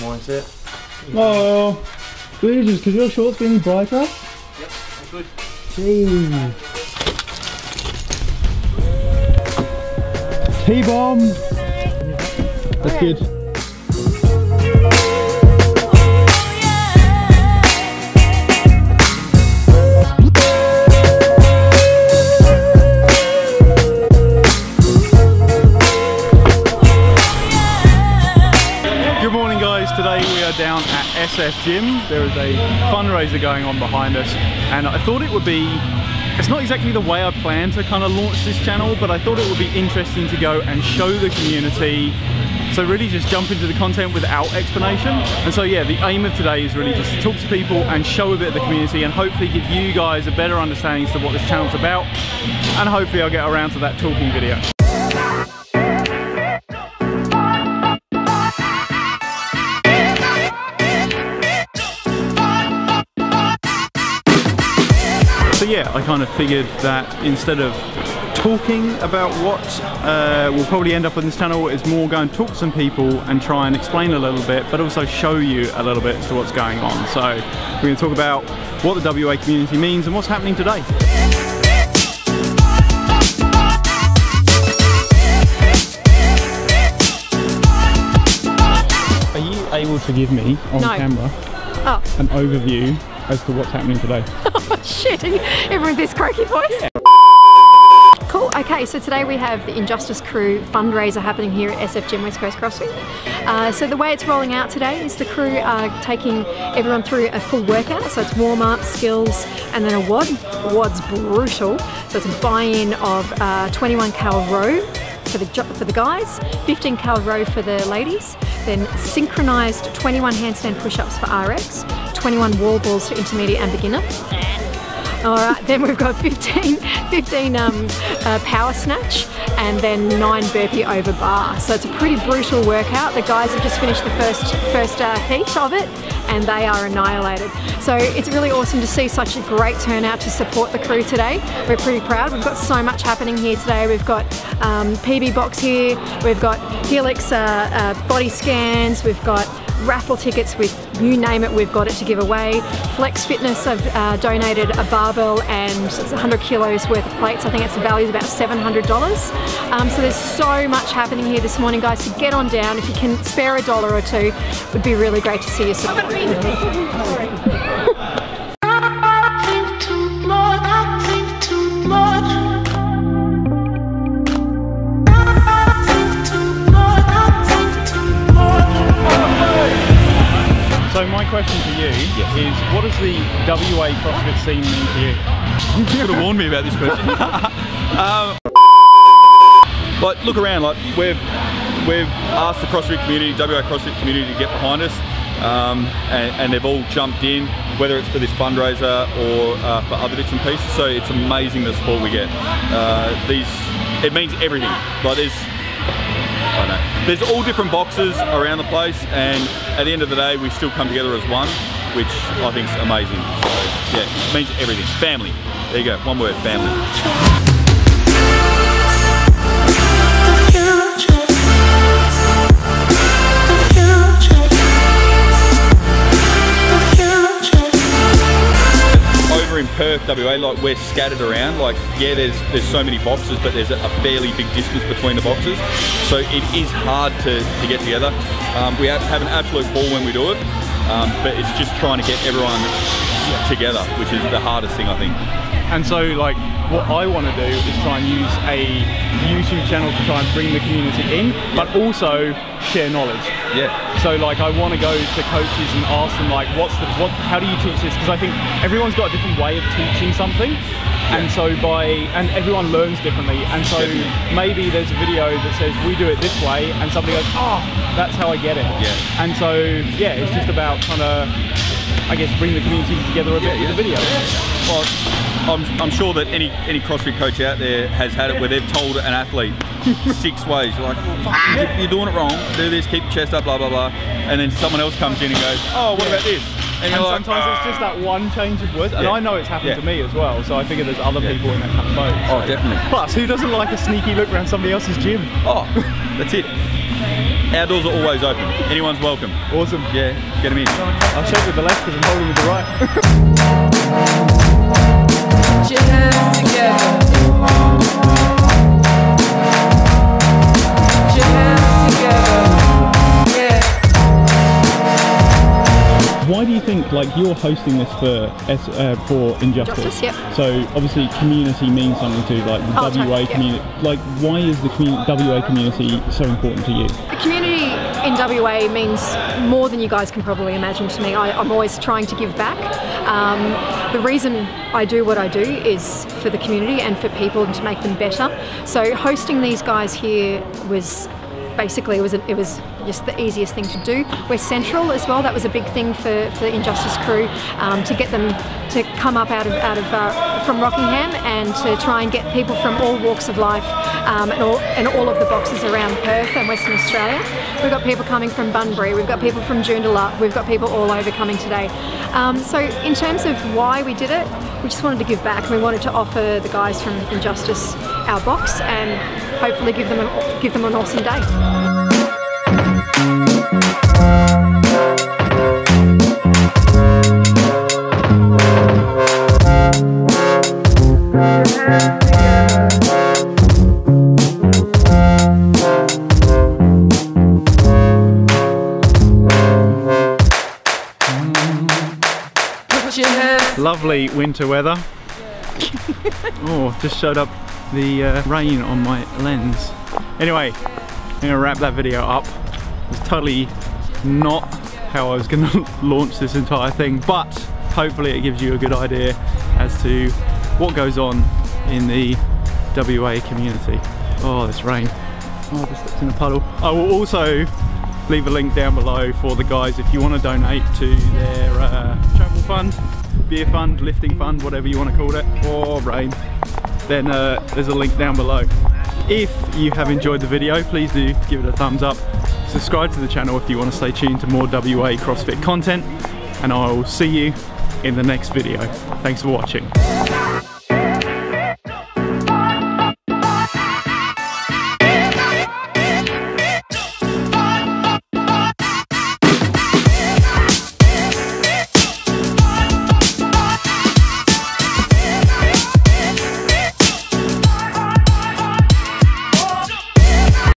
more into it. Oh, Jesus, could your shorts be any brighter? Yep, I could. Jeez. T-bomb! That's good. Down at SF Gym. There is a fundraiser going on behind us, and I thought it would be, it's not exactly the way I planned to kind of launch this channel, but I thought it would be interesting to go and show the community, so really just jump into the content without explanation. And so yeah, the aim of today is really just to talk to people and show a bit of the community and hopefully give you guys a better understanding as to what this channel's about, and hopefully I'll get around to that talking video. Yeah, I kind of figured that instead of talking about what will probably end up on this channel, is more go and talk to some people and try and explain a little bit, but also show you a little bit as to what's going on. So we're going to talk about what the WA community means and what's happening today. Are you able to give me on camera an overview as to what's happening today? Shitting, everyone with this croaky voice. Yeah. Cool, okay, so today we have the Injustice Crew fundraiser happening here at SF Gym West Coast Crossing. So the way it's rolling out today is the crew are taking everyone through a full workout, so it's warm-up, skills, and then a WOD. The WOD's brutal, so it's a buy-in of 21 cal row for the guys, 15 cal row for the ladies, then synchronised 21 handstand push-ups for RX, 21 wall balls for intermediate and beginner. Alright, then we've got 15 power snatch, and then 9 burpee over bar. So it's a pretty brutal workout. The guys have just finished the first heat of it, and they are annihilated. So it's really awesome to see such a great turnout to support the crew today. We're pretty proud. We've got so much happening here today. We've got PB box here, we've got Helix body scans, we've got raffle tickets with you name it, we've got it to give away. Flex Fitness have donated a barbell and 100 kilos worth of plates. I think it's the value is about $700. So there's so much happening here this morning, guys, so get on down. If you can spare $1 or $2, it would be really great to see you support. So my question to you is, what does the WA CrossFit scene mean to you? You should have warned me about this question. Like, look around, like we've asked the CrossFit community, WA CrossFit community, to get behind us, and they've all jumped in, whether it's for this fundraiser or for other bits and pieces. So it's amazing the support we get. It means everything. Like there's all different boxes around the place, and at the end of the day we still come together as one, which I think is amazing. So yeah, it means everything. Family. There you go, one word, family. In Perth, WA, like we're scattered around. Like yeah, there's so many boxes, but there's a fairly big distance between the boxes, so it is hard to get together. We have an absolute ball when we do it, but it's just trying to get everyone together, which is the hardest thing, I think. And so like what I want to do is try and use a YouTube channel to try and bring the community in, but also share knowledge. Yeah. So like I want to go to coaches and ask them like, how do you teach this? Because I think everyone's got a different way of teaching something, and so and everyone learns differently. And so maybe there's a video that says we do it this way, and somebody goes, oh, that's how I get it. Yeah. And so yeah, it's just about kind of, I guess, bring the community together a bit with the video. Well, I'm sure that any CrossFit coach out there has had it where they've told an athlete 6 ways, like, you're doing it wrong, do this, keep your chest up, blah, blah, blah. And then someone else comes in and goes, oh, what about this? And like, sometimes it's just that one change of words. And I know it's happened to me as well, so I figure there's other people in that kind of boat. Oh, definitely. Plus, who doesn't like a sneaky look around somebody else's gym? Oh, that's it. Our doors are always open. Anyone's welcome. Awesome. Yeah, get them in. I'll check with the left because I'm holding with the right. Chin hands together. Chin hands together. Why do you think, like, you're hosting this for Injustice? Justice, yep. So obviously community means something to, like, the WA community. Yep. Like, why is the WA community so important to you? The community in WA means more than you guys can probably imagine to me. I'm always trying to give back. The reason I do what I do is for the community and for people and to make them better. So hosting these guys here was... basically it was just the easiest thing to do. We're central as well. That was a big thing for the Injustice Crew, to get them to come up from Rockingham and to try and get people from all walks of life, and all of the boxes around Perth and Western Australia. We've got people coming from Bunbury, we've got people from Joondalup, we've got people all over coming today. So in terms of why we did it, we just wanted to give back. We wanted to offer the guys from Injustice our box and hopefully give them an awesome day. Lovely winter weather. Oh, just showed up the rain on my lens. Anyway, I'm gonna wrap that video up. It's totally not how I was gonna launch this entire thing, but hopefully it gives you a good idea as to what goes on in the WA community. Oh, this rain. Oh, I slipped in a puddle. I will also leave a link down below for the guys if you want to donate to their travel fund, beer fund, lifting fund, whatever you want to call it, or rain. Then there's a link down below. If you have enjoyed the video, please do give it a thumbs up. Subscribe to the channel if you want to stay tuned to more WA CrossFit content, and I'll see you in the next video. Thanks for watching.